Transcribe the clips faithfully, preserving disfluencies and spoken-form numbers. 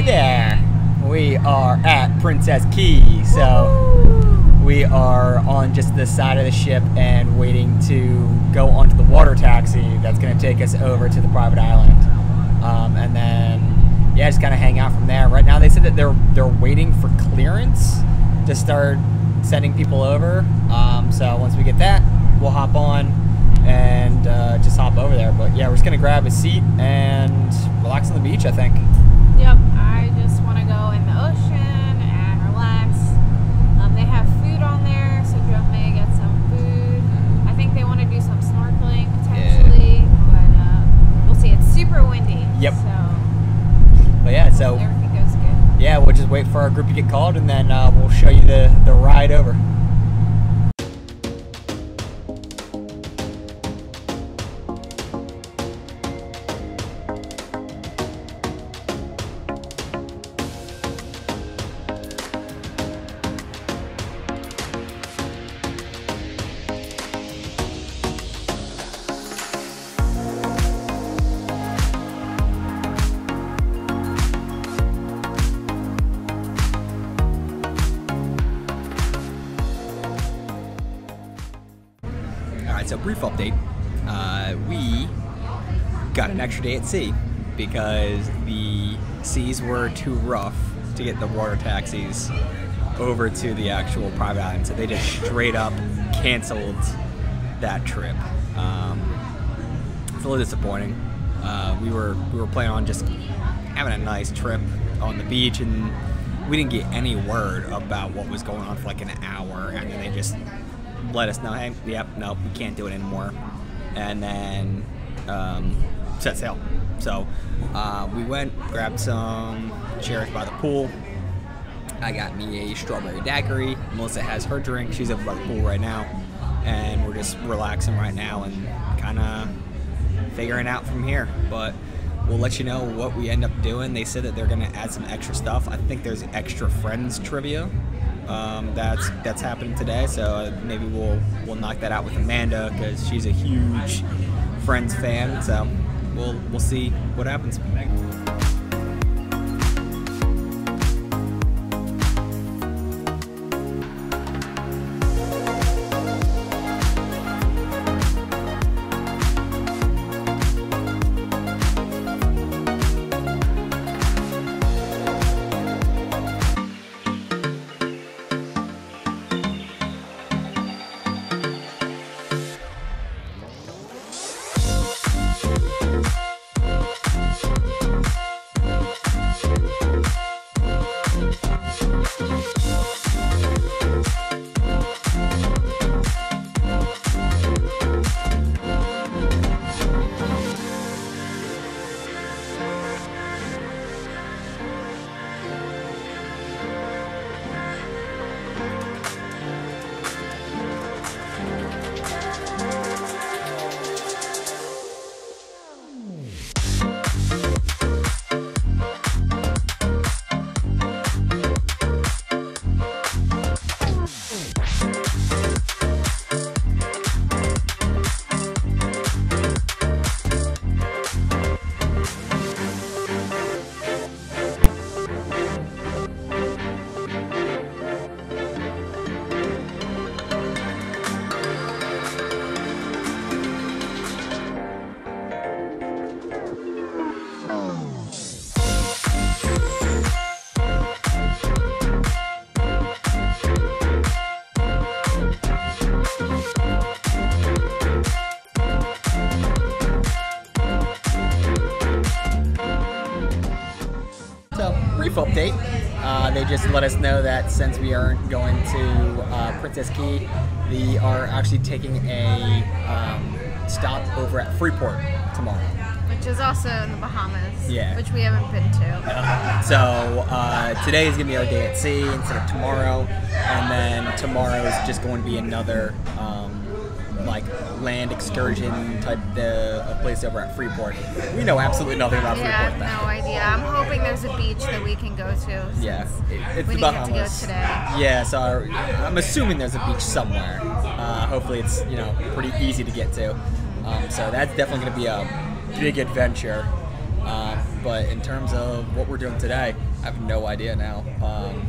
Hey there! We are at Princess Cays, so Woo! We are on just the side of the ship and waiting to go onto the water taxi that's going to take us over to the private island, um, and then yeah, just kind of hang out from there. Right now, they said that they're they're waiting for clearance to start sending people over. Um, so once we get that, we'll hop on and uh, just hop over there. But yeah, we're just going to grab a seat and relax on the beach, I think. Yep, I just want to go in the ocean and relax. Um, they have food on there, so Joe may get some food. I think they want to do some snorkeling potentially, yeah. but uh, we'll see. It's super windy. Yep. So, but yeah, so everything goes good. Yeah, we'll just wait for our group to get called, and then uh, we'll show you the the ride over. So brief update, uh, we got an extra day at sea because the seas were too rough to get the water taxis over to the actual private island, so they just straight up canceled that trip. Um, it's a little disappointing. Uh, we were we were planning on just having a nice trip on the beach, and we didn't get any word about what was going on for like an hour, and then they just let us know, hey, yep, no, we can't do it anymore, and then um, set sail. So uh, we went, grabbed some chairs by the pool. I got me a strawberry daiquiri. Melissa has her drink. She's up by the pool right now, and we're just relaxing right now and kind of figuring out from here. But we'll let you know what we end up doing. They said that they're going to add some extra stuff. I think there's extra friends trivia. Um, that's that's happening today, so maybe we'll we'll knock that out with Amanda because she's a huge Friends fan. So we'll we'll see what happens. Update. Uh, they just let us know that since we aren't going to uh, Princess Cays, we are actually taking a um, stop over at Freeport tomorrow, which is also in the Bahamas, yeah, which we haven't been to. Uh, so uh, today is going to be our day at sea instead of tomorrow, and then tomorrow is just going to be another um, like land excursion type the a place over at Freeport. We know absolutely nothing about yeah, Freeport. Yeah, no idea. I'm hoping there's a beach that we can go to. Yeah, it, it's we the Bahamas. We didn't get to go today. Yeah, so our, I'm assuming there's a beach somewhere. Uh, hopefully, it's you know pretty easy to get to. Um, so that's definitely going to be a big adventure. Uh, But in terms of what we're doing today, I have no idea now. Um,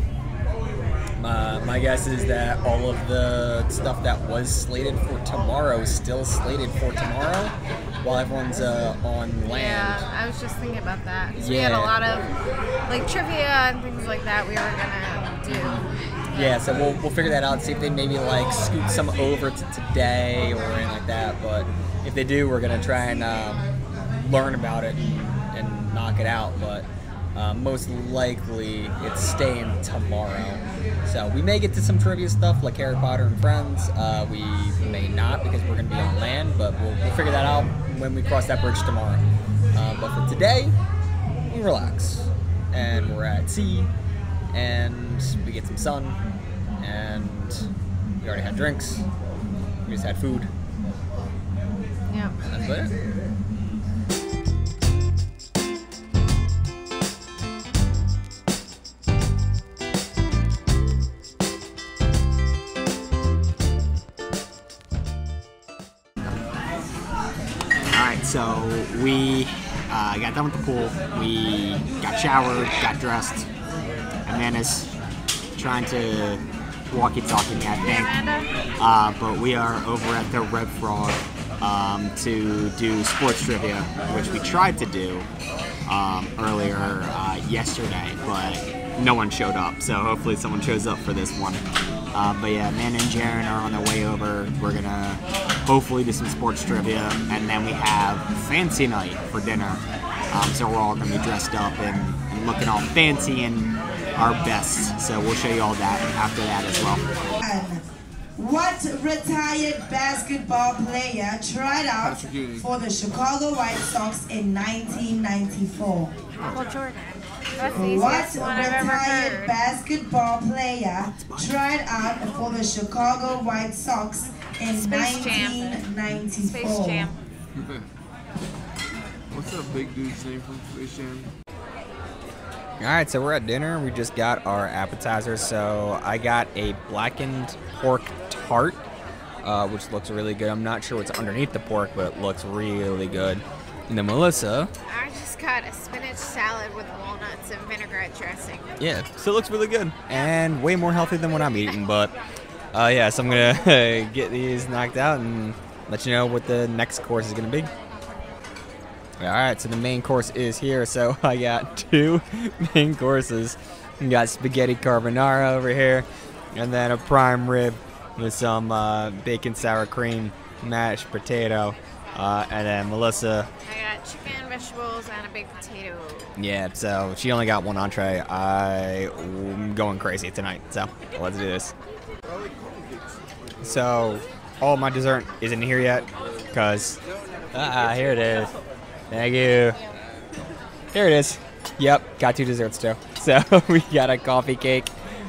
Uh, my guess is that all of the stuff that was slated for tomorrow is still slated for tomorrow while everyone's uh, on land. Yeah, I was just thinking about that. Yeah. We had a lot of like trivia and things like that we were going to do. Yeah, so we'll, we'll figure that out, see if they maybe like scoot some over to today or anything like that. But if they do, we're going to try and um, learn about it and, and knock it out. But Uh, most likely it's staying tomorrow. So we may get to some trivia stuff like Harry Potter and Friends. Uh, we may not because we're going to be on land, but we'll, we'll figure that out when we cross that bridge tomorrow. Uh, but for today, we relax. And we're at sea, and we get some sun, and we already had drinks. We just had food. Yeah. And that's it. So we uh, got done with the pool, we got showered, got dressed. Amanda's trying to walkie-talkie me, I think. Uh, but we are over at the Red Frog um, to do sports trivia, which we tried to do um, earlier uh, yesterday, but no one showed up. So hopefully someone shows up for this one. Uh, but yeah, Amanda and Jaren are on their way over. We're gonna hopefully do some sports trivia, and then we have fancy night for dinner. Um, so we're all gonna be dressed up and, and looking all fancy and our best. So we'll show you all that after that as well. What retired basketball player tried out for the Chicago White Sox in nineteen ninety-four? Michael Jordan. That's the easiest one I've ever heard. What retired basketball player tried out for the Chicago White Sox in Space nineteen ninety-four. Space Jam. What's that big dude's name from Space Jam? Alright, so we're at dinner. We just got our appetizers. So I got a blackened pork tart, uh, which looks really good. I'm not sure what's underneath the pork, but it looks really good. And then Melissa. I just got a spinach salad with walnuts and vinaigrette dressing. Yeah, so it looks really good. And way more healthy than what I'm eating, but... Uh, yeah, so I'm going to uh, get these knocked out and let you know what the next course is going to be. Alright, so the main course is here. So I got two main courses. We got spaghetti carbonara over here, and then a prime rib with some uh, bacon sour cream, mashed potato, uh, and then Melissa. I got chicken, vegetables, and a baked potato. Yeah, so she only got one entree. I'm going crazy tonight, so let's do this. So, all my dessert isn't here yet, because, ah, here it is. Thank you. Here it is. Yep, got two desserts too. So, we got a coffee cake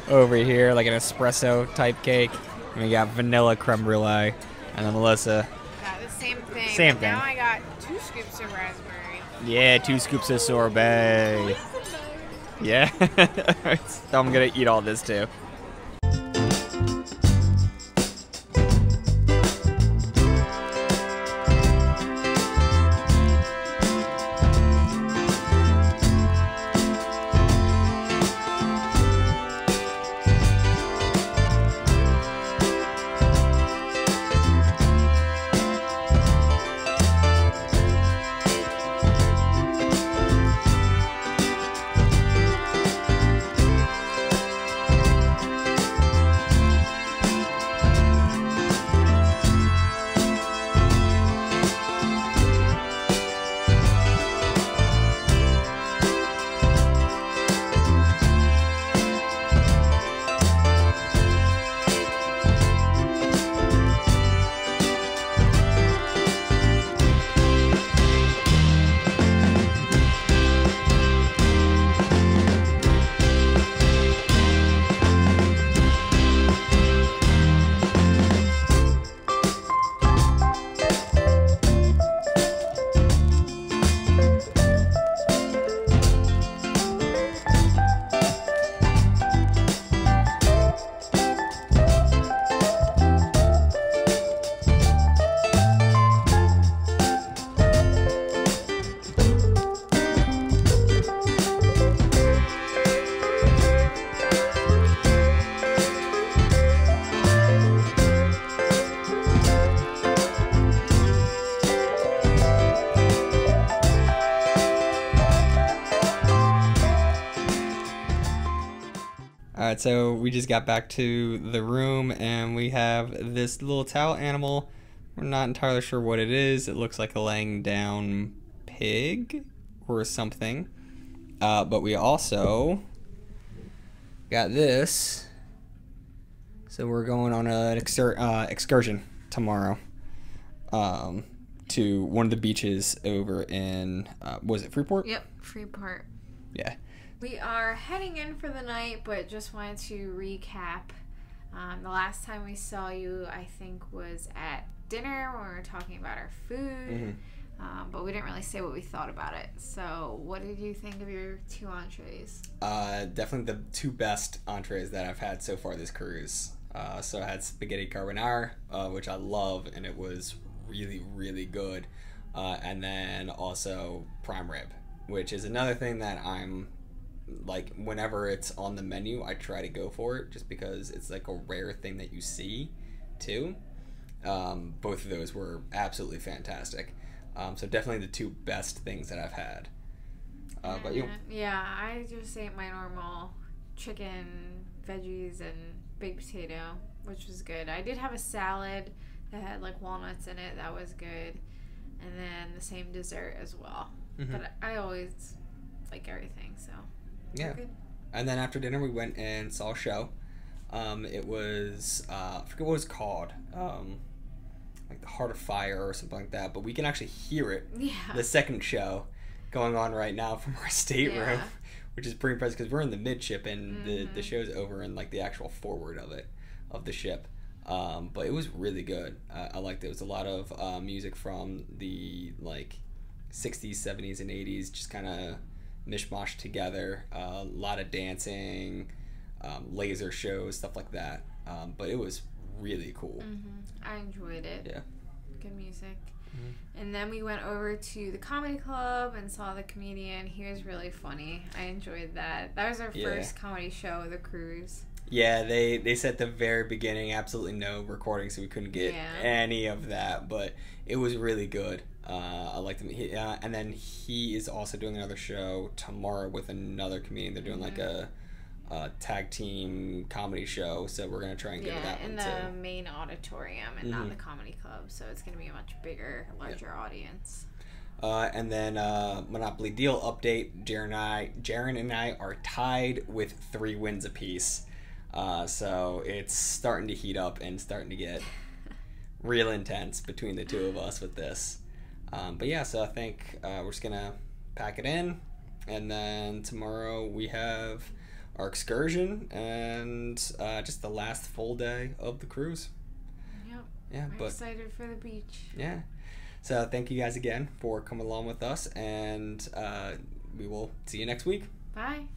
over here, like an espresso type cake. And we got vanilla creme brulee. And then Melissa. Got the same thing. Same thing. Now I got two scoops of raspberry. Yeah, two scoops of sorbet. Yeah. So I'm going to eat all this too. Alright, so we just got back to the room and we have this little towel animal. We're not entirely sure what it is. It looks like a laying down pig or something. Uh, but we also got this. So we're going on an exer uh, excursion tomorrow um, to one of the beaches over in, uh, was it Freeport? Yep, Freeport. Yeah. We are heading in for the night, but just wanted to recap. Um, the last time we saw you, I think, was at dinner when we were talking about our food, mm-hmm. um, but we didn't really say what we thought about it. So what did you think of your two entrees? Uh, definitely the two best entrees that I've had so far this cruise. Uh, so I had spaghetti carbonara, uh, which I love, and it was really, really good. Uh, and then also prime rib, which is another thing that I'm... like whenever it's on the menu I try to go for it just because it's like a rare thing that you see too. Um, both of those were absolutely fantastic. Um, so definitely the two best things that I've had. Uh, but you? Yeah, I just ate my normal chicken, veggies, and baked potato, which was good. I did have a salad that had like walnuts in it. That was good. And then the same dessert as well. Mm-hmm. But I always like everything, so... yeah. And then after dinner we went and saw a show. Um, it was, uh, I forget what it was called, um, like the Heart of Fire or something like that, but we can actually hear it, yeah. The second show going on right now from our stateroom, yeah. Which is pretty impressive because we're in the midship and mm-hmm. the, the show's over in like the actual forward of it, of the ship. Um, but it was really good. Uh, I liked it. It was a lot of uh, music from the like sixties, seventies, and eighties, just kind of mishmash together, a uh, lot of dancing, um, laser shows, stuff like that. Um, but it was really cool. Mm-hmm. I enjoyed it. Yeah. Good music. Mm-hmm. And then we went over to the comedy club and saw the comedian. He was really funny. I enjoyed that. That was our yeah. first comedy show of the cruise. Yeah, they, they said at the very beginning, absolutely no recording, so we couldn't get yeah. any of that. But it was really good. Uh, I liked him. He, uh, and then he is also doing another show tomorrow with another comedian. They're doing mm-hmm. like a, a tag team comedy show, so we're going to try and get yeah, that in one, the too. Main auditorium and mm-hmm. not the comedy club, so it's going to be a much bigger, larger yep. audience. Uh, and then uh, Monopoly Deal update. Jaren and, I, Jaren and I are tied with three wins apiece. Uh, so it's starting to heat up and starting to get real intense between the two of us with this. Um, but yeah, so I think uh, we're just going to pack it in, and then tomorrow we have our excursion and uh, just the last full day of the cruise. Yep. Yeah, I'm but, excited for the beach. Yeah. So thank you guys again for coming along with us, and uh, we will see you next week. Bye.